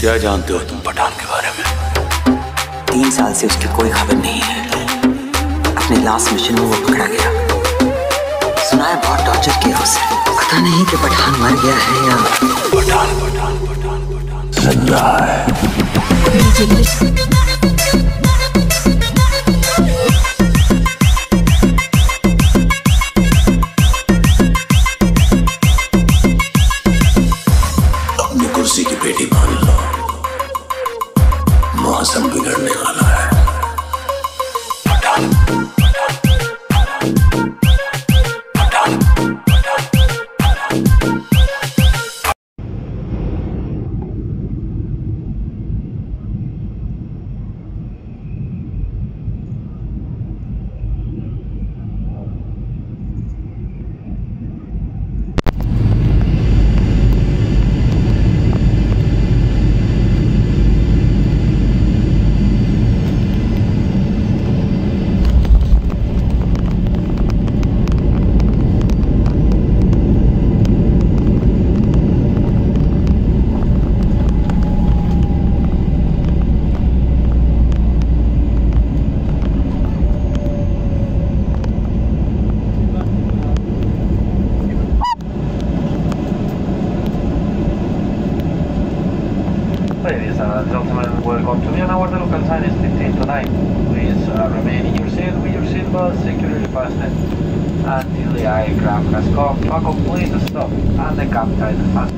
क्या जानते हो तुम पठान के बारे में? 3 साल से उसकी कोई खबर नहीं है। अपने लास्ट मिशन में वो पकड़ा गया। सुना है बहुत टॉर्चर किया उसे। पता नहीं कि पठान मर गया है या पठान पठान पठान पठान जिंदा है। अपनी कुर्सी की पेटी बांध लो, मौसम बिगड़ने वाला है। Ladies and gentlemen, welcome to Vienna, where the local time is 15 to 9. Please remain in your seat with your seatbelt securely fastened until the aircraft has come to a complete stop and the captain has...